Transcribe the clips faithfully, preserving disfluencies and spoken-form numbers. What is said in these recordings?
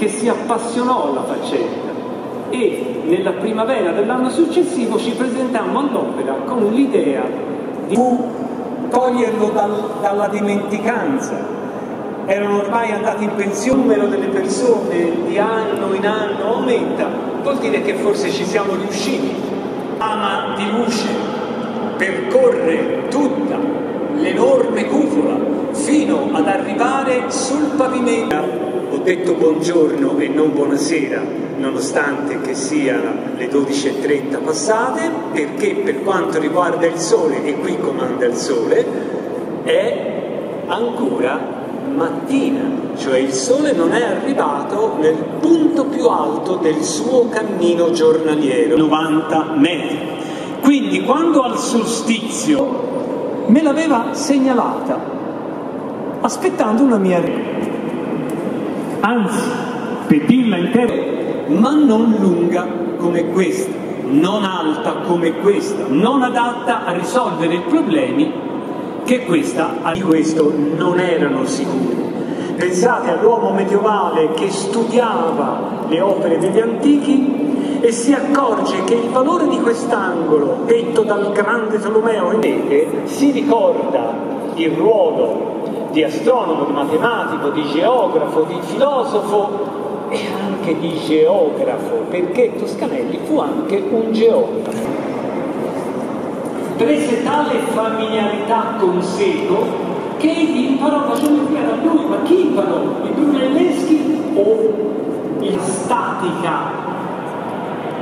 che si appassionò alla faccenda e nella primavera dell'anno successivo ci presentammo all'opera con l'idea di toglierlo dal, dalla dimenticanza. Erano ormai andati in pensione, il numero delle persone di anno in anno aumenta, vuol dire che forse ci siamo riusciti. Ama di luce percorre tutta l'enorme cupola fino ad arrivare sul pavimento. Ho detto buongiorno e non buonasera, nonostante che sia le dodici e trenta passate, perché per quanto riguarda il sole, e qui comanda il sole, è ancora mattina, cioè il sole non è arrivato nel punto più alto del suo cammino giornaliero, novanta metri. Quindi quando al solstizio me l'aveva segnalata, aspettando una mia reazione, anzi per dirla intera, ma non lunga come questa, non alta come questa, non adatta a risolvere i problemi che questa di questo non erano sicuri. Pensate all'uomo medievale che studiava le opere degli antichi e si accorge che il valore di quest'angolo, detto dal grande Tolomeo, si ricorda il ruolo di astronomo, di matematico, di geografo, di filosofo e anche di geografo, perché Toscanelli fu anche un geografo. Prese tale familiarità con Seco che egli imparò la geometria da lui, ma chi imparò? I Brunelleschi o la statica?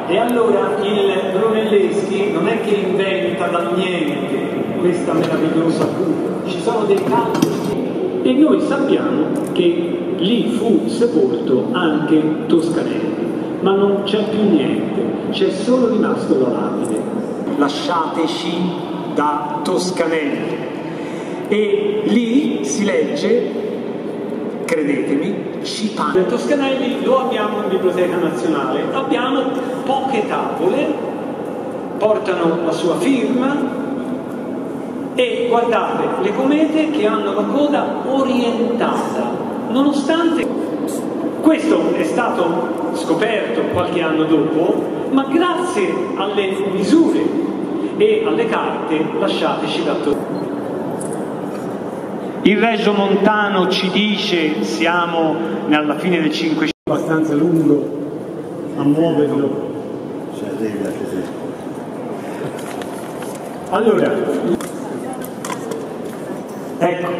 E allora il Brunelleschi non è che inventa dal niente questa meravigliosa cupola, ci sono dei calcoli e noi sappiamo che lì fu sepolto anche Toscanelli, ma non c'è più niente, c'è solo rimasto la lapide. Lasciateci da Toscanelli, e lì si legge, credetemi, Cipano. Toscanelli lo abbiamo in Biblioteca Nazionale, abbiamo poche tavole, portano la sua firma e guardate le comete che hanno la coda orientata, nonostante questo è stato scoperto qualche anno dopo, ma grazie alle misure e alle carte lasciateci da tornare. Il Reggio Montano ci dice, siamo alla fine del Cinquecento, abbastanza lungo a muoverlo. Allora, ecco,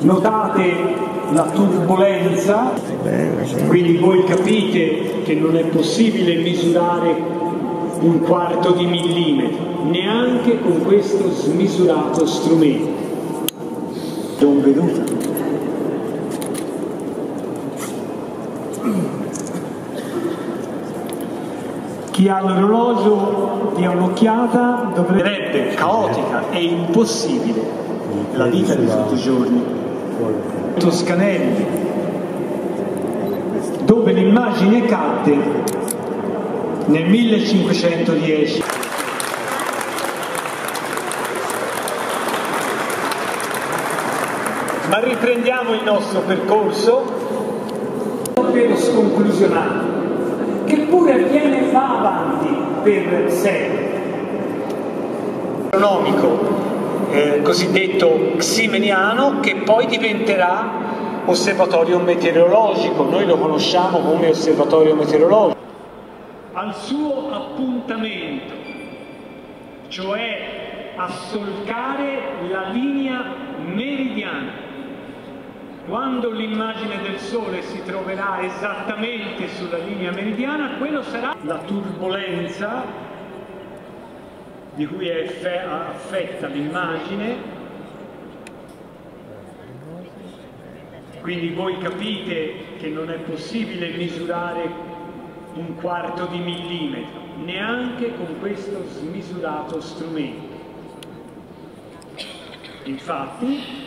notate la turbolenza, quindi voi capite che non è possibile misurare un quarto di millimetro, neanche con questo smisurato strumento. Benvenuta. Chi ha l'orologio dia un'occhiata, dovrebbe, caotica e impossibile la vita di tutti i giorni. Toscanelli, dove l'immagine cadde nel millecinquecentodieci. Ma riprendiamo il nostro percorso, davvero sconclusionato, che pure avviene va avanti per sempre. Astronomico, Eh, cosiddetto ximeniano, che poi diventerà osservatorio meteorologico, noi lo conosciamo come osservatorio meteorologico. Al suo appuntamento, cioè a solcare la linea meridiana, quando l'immagine del Sole si troverà esattamente sulla linea meridiana, quello sarà la turbolenza di cui è affetta l'immagine. Quindi voi capite che non è possibile misurare un quarto di millimetro, neanche con questo smisurato strumento. Infatti,